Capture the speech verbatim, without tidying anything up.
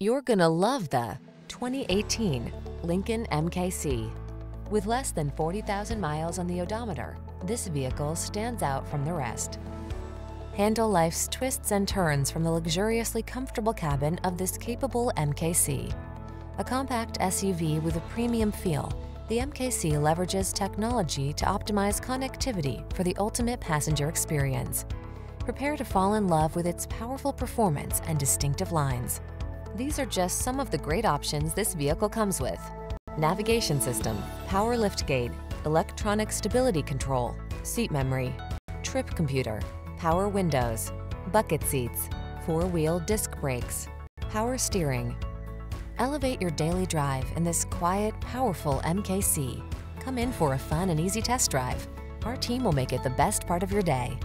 You're gonna love the twenty eighteen Lincoln M K C. With less than forty thousand miles on the odometer, this vehicle stands out from the rest. Handle life's twists and turns from the luxuriously comfortable cabin of this capable M K C. A compact S U V with a premium feel, the M K C leverages technology to optimize connectivity for the ultimate passenger experience. Prepare to fall in love with its powerful performance and distinctive lines. These are just some of the great options this vehicle comes with: navigation system, power liftgate, electronic stability control, seat memory, trip computer, power windows, bucket seats, four-wheel disc brakes, power steering. Elevate your daily drive in this quiet, powerful M K C. Come in for a fun and easy test drive. Our team will make it the best part of your day.